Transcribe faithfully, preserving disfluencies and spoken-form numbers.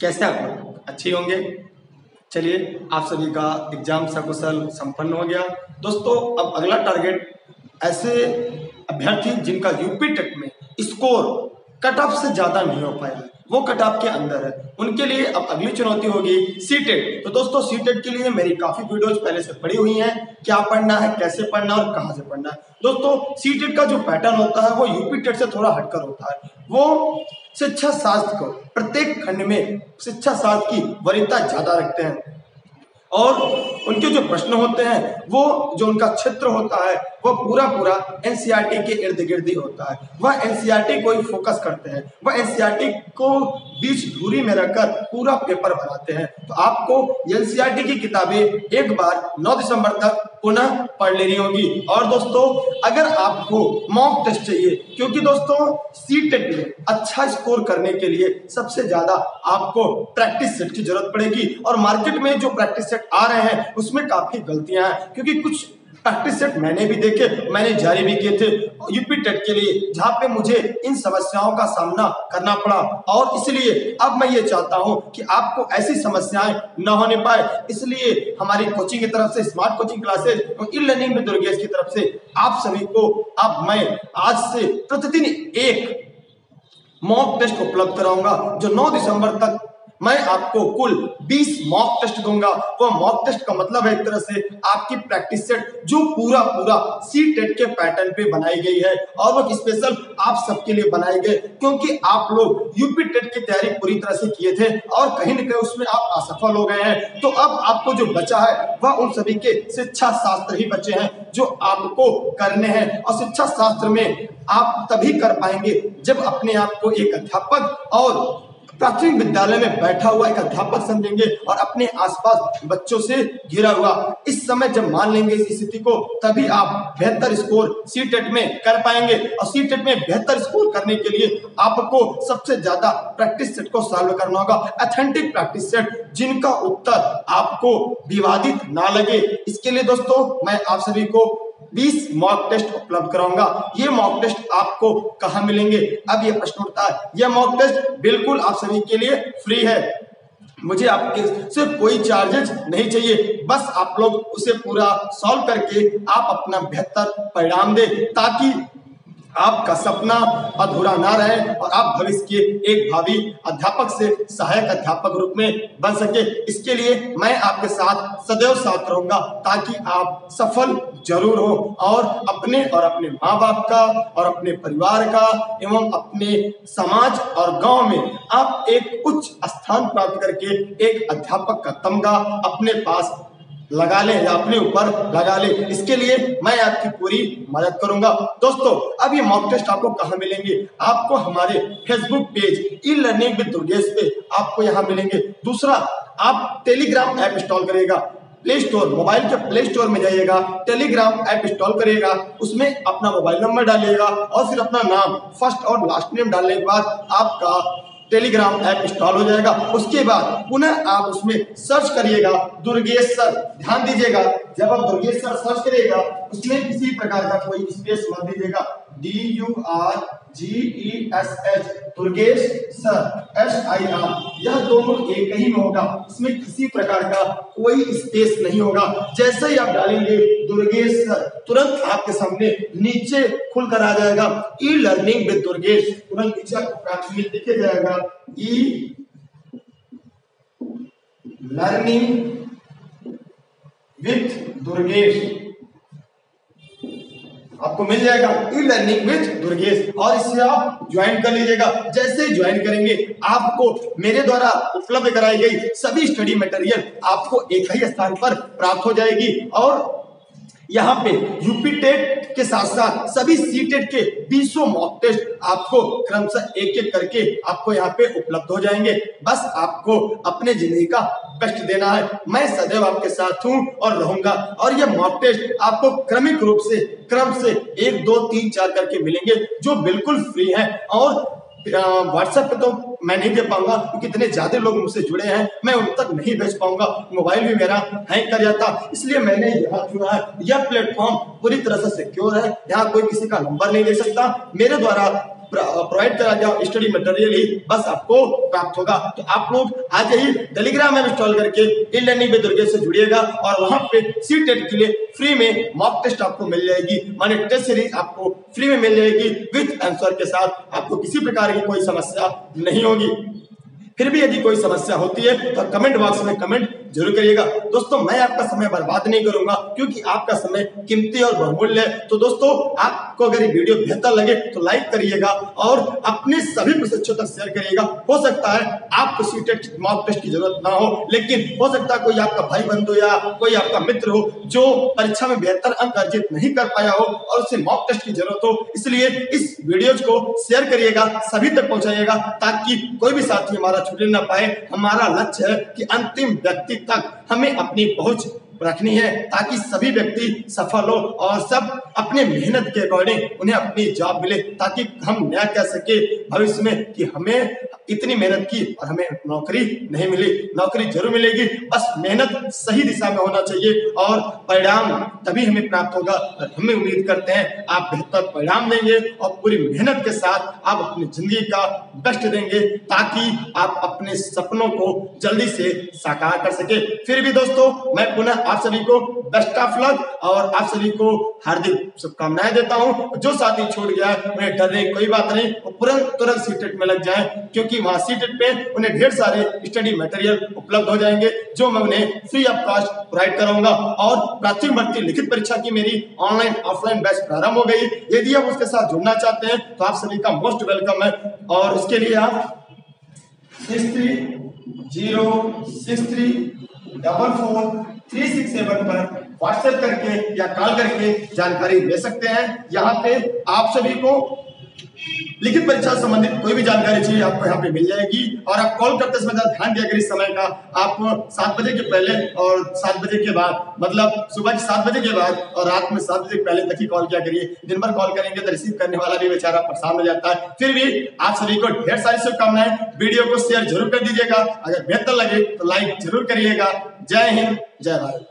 कैसे आप अच्छे होंगे। चलिए, आप सभी का एग्जाम सकुशल संपन्न हो गया। दोस्तों, अब अगला टारगेट ऐसे अभ्यर्थी जिनका यूपीटेट में स्कोर कट ऑफ से ज़्यादा नहीं हो पाया, वो कट ऑफ के अंदर है, उनके लिए अब अगली चुनौती होगी सीटेट। तो दोस्तों, सीटेट के लिए मेरी काफ़ी वीडियोज पहले से पड़ी हुई हैं, क्या पढ़ना है, कैसे पढ़ना और कहाँ से पढ़ना है। दोस्तों, सीटेट का जो पैटर्न होता है वो यूपीटेट से थोड़ा हटकर होता है। वो शिक्षा शास्त्र को प्रत्येक खंड में शिक्षा शास्त्र की वरीयता ज़्यादा रखते हैं और उनके जो प्रश्न होते हैं वो जो उनका क्षेत्र होता है वो पूरा पूरा एनसीईआरटी के इर्द गिर्द ही होता है। वह एनसीईआरटी को ही फोकस करते हैं, वह एनसीईआरटी को बीच दूरी में रखकर पूरा पेपर बनाते हैं। तो आपको एनसीईआरटी की किताबें एक बार नौ दिसंबर तक पुनः पढ़ लेनी होगी। और दोस्तों, अगर आपको मॉक टेस्ट चाहिए, क्योंकि दोस्तों सीटेट में अच्छा स्कोर करने के लिए सबसे ज़्यादा आपको प्रैक्टिस सेट की जरूरत पड़ेगी और मार्केट में जो प्रैक्टिस सेट आ रहे हैं उसमें काफ़ी गलतियां हैं, क्योंकि कुछ प्रैक्टिस सेट मैंने भी देखे, मैंने जारी भी किए थे यूपीटेट के लिए, जहाँ पे मुझे इन समस्याओं का सामना करना पड़ा। और इसलिए अब मैं ये चाहता हूँ कि आपको ऐसी समस्याएं न होने पाए, इसलिए हमारी कोचिंग की तरफ से स्मार्ट कोचिंग क्लासेज और ई लर्निंग विद दुर्गेश की तरफ से आप सभी को अब मैं आज से प्रतिदिन एक मॉक टेस्ट उपलब्ध कराऊंगा, जो नौ दिसंबर तक मैं आपको कुल बीस मॉक टेस्ट दूंगा। वो मॉक टेस्ट का मतलब है एक तरह से आपकी प्रैक्टिस सेट जो पूरा पूरा सीटेट के पैटर्न पे बनाई गई है और वो स्पेशल आप सबके लिए बनाई गई, क्योंकि आप लोग यूपीटेट की तैयारी पूरी तरह से किए थे और कहीं ना कहीं उसमें आप असफल हो गए हैं। तो अब आपको जो बचा है वह उन सभी के शिक्षा शास्त्र ही बचे हैं जो आपको करने हैं, और शिक्षा शास्त्र में आप तभी कर पाएंगे जब अपने आप को एक अध्यापक और प्राथमिक विद्यालय में बैठा हुआ एक अध्यापक समझेंगे और अपने आसपास बच्चों से घिरा हुआ। इस समय जब मान लेंगे इस स्थिति को, तभी आप बेहतर स्कोर सीटेट में कर पाएंगे। और सीटेट में बेहतर स्कोर करने के लिए आपको सबसे ज्यादा प्रैक्टिस सेट को सॉल्व करना होगा, ऑथेंटिक प्रैक्टिस सेट, जिनका उत्तर आपको विवादित ना लगे। इसके लिए दोस्तों, मैं आप सभी को बीस मॉक टेस्ट उपलब्ध कराऊंगा। ये मॉक टेस्ट आपको कहाँ मिलेंगे, अब ये प्रश्न उठता है। ये मॉक टेस्ट बिल्कुल आप सभी के लिए फ्री है, मुझे आपके से कोई चार्जेस नहीं चाहिए, बस आप लोग उसे पूरा सॉल्व करके आप अपना बेहतर परिणाम दें, ताकि आपका सपना अधूरा ना रहे और आप भविष्य के एक भावी अध्यापक से सहायक अध्यापक रूप में बन सके। इसके लिए मैं आपके साथ सदैव साथ रहूंगा, ताकि आप सफल जरूर हो और अपने और अपने माँ बाप का और अपने परिवार का एवं अपने समाज और गांव में आप एक उच्च स्थान प्राप्त करके एक अध्यापक का तमगा अपने पास लगा ले या अपने ऊपर लगा ले। इसके लिए मैं आपकी पूरी मदद करूंगा। दोस्तों, अब ये मॉक टेस्ट आपको कहाँ मिलेंगे, आपको हमारे Facebook page e learning with Durgesh पे आपको यहाँ मिलेंगे। दूसरा, आप टेलीग्राम ऐप इंस्टॉल करेगा, प्ले स्टोर, मोबाइल के प्ले स्टोर में जाइएगा, टेलीग्राम ऐप इंस्टॉल करेगा, उसमें अपना मोबाइल नंबर डालिएगा और फिर अपना नाम फर्स्ट और लास्ट नेम डालने के बाद आपका टेलीग्राम ऐप इंस्टॉल हो जाएगा। उसके बाद पुनः आप उसमें सर्च करिएगा दुर्गेश सर, ध्यान दीजिएगा, जब आप दुर्गेश सर सर्च करिएगा उसमें किसी प्रकार का कोई स्पेस मत दीजिएगा, D U R G E S H, Durgesh sir, S I R, यह दोनों एक ही में होगा, इसमें किसी प्रकार का कोई स्पेस नहीं होगा। जैसे ही आप डालेंगे दुर्गेश सर, तुरंत आपके सामने नीचे खुलकर आ जाएगा ई लर्निंग विद दुर्गेश, तुरंत नीचे आपको लिखे जाएगा ई लर्निंग विद दुर्गेश, आपको मिल जाएगा ई लर्निंग विद दुर्गेश, और इससे आप ज्वाइन कर लीजिएगा। जैसे ही ज्वाइन करेंगे आपको मेरे द्वारा उपलब्ध कराई गई सभी स्टडी मटेरियल आपको एक ही स्थान पर प्राप्त हो जाएगी। और यहाँ पे यूपीटेट के साथ साथ सभी सीटेट के बीसों मॉक टेस्ट आपको क्रमशः एक एक करके आपको यहाँ पे उपलब्ध हो जाएंगे। बस आपको अपने जिंदगी का बेस्ट देना है, मैं सदैव आपके साथ हूँ और रहूंगा। और ये मॉक टेस्ट आपको क्रमिक रूप से क्रम से एक दो तीन चार करके मिलेंगे, जो बिल्कुल फ्री है। और व्हाट्सएप पे तो मैं नहीं दे पाऊंगा, क्योंकि इतने ज्यादा लोग मुझसे जुड़े हैं, मैं उन तक नहीं भेज पाऊंगा, मोबाइल भी मेरा हैंग कर जाता, इसलिए मैंने यहाँ चुना है। यह प्लेटफॉर्म पूरी तरह से सिक्योर है, यहाँ कोई किसी का नंबर नहीं ले सकता, मेरे द्वारा प्रोवाइड करा जाओ स्टडी मटेरियल ही बस आपको प्राप्त होगा। तो आप लोग आज ही टेलीग्राम ऐप इंस्टॉल करके ई लर्निंग विद दुर्गेश से जुड़िएगा और वहां पे सीटेट के लिए फ्री में मॉक टेस्ट आपको मिल जाएगी, माने टेस्ट सीरीज आपको फ्री में मिल जाएगी विद आंसर के साथ। आपको किसी प्रकार की कोई समस्या नहीं होगी। फिर भी यदि कोई समस्या होती है तो कमेंट बॉक्स में कमेंट जरूर करिएगा। दोस्तों मैं आपका समय बर्बाद नहीं करूंगा क्योंकि आपका समय कीमती और बहुमूल्य है। तो दोस्तों आपको अगर ये वीडियो बेहतर लगे तो लाइक करिएगा और अपने सभी प्रशिक्षकों तक शेयर करिएगा। हो सकता है आपको सीटेट मॉक टेस्ट की जरूरत ना हो, लेकिन हो सकता है कोई आपका भाई बंधु या कोई आपका मित्र हो जो परीक्षा में बेहतर अंक अर्जित नहीं कर पाया हो और उसे मॉक टेस्ट की जरूरत हो, इसलिए इस वीडियो को शेयर करिएगा, सभी तक पहुंचाइएगा ताकि कोई भी साथी हमारा छूट ना पाए। हमारा लक्ष्य है कि अंतिम व्यक्ति तक हमें अपनी पहुंच रखनी है ताकि सभी व्यक्ति सफल हो और सब अपने मेहनत के अकॉर्डिंग उन्हें अपनी जॉब मिले, ताकि हम न्याय कह सके भविष्य में कि हमें इतनी मेहनत की और हमें नौकरी नहीं मिली। नौकरी जरूर मिलेगी, बस मेहनत सही दिशा में होना चाहिए और परिणाम तभी हमें प्राप्त होगा। और हमें उम्मीद करते हैं आप बेहतर परिणाम देंगे और पूरी मेहनत के साथ आप अपनी जिंदगी का बेस्ट देंगे ताकि आप अपने सपनों को जल्दी से साकार कर सके। फिर भी दोस्तों मैं पुनः आप सभी को बेस्ट ऑफ लक और आप सभी को हार्दिक शुभकामनाएं देता हूं। जो साथी छोड़ गया उन्हें डरने की कोई बात नहीं, वो तुरंत तुरंत सीटेट में लग जाएं क्योंकि वहां सीटेट पे उन्हें ढेर सारे स्टडी मटेरियल उपलब्ध हो जाएंगे जो मैं उन्हें फ्री ऑफ कॉस्ट प्रोवाइड कराऊंगा। और प्राथमिक भर्ती लिखित परीक्षा की मेरी ऑनलाइन ऑफलाइन बैच प्रारंभ हो गई। यदि आप उसके साथ जुड़ना चाहते हैं तो आप सभी का मोस्ट वेलकम है। और उसके लिए आप six three zero six three double four three six seven पर व्हाट्सएप करके या कॉल करके जानकारी ले सकते हैं। यहाँ पे आप सभी को लिखित परीक्षा संबंधित कोई भी जानकारी चाहिए आपको यहाँ पे मिल जाएगी। और आप कॉल करते समय ज्यादा ध्यान दिया करिए समय का, आप सात बजे के पहले और सात बजे के बाद, मतलब सुबह के सात बजे के बाद और रात में सात बजे के पहले तक ही कॉल किया करिए। दिन भर कॉल करेंगे तो रिसीव करने वाला भी बेचारा परेशान हो जाता है। फिर भी आप सभी को ढेर सारी शुभकामनाएं। वीडियो को शेयर जरूर कर दीजिएगा, अगर बेहतर लगे तो लाइक जरूर करिएगा। जय हिंद जय भारत।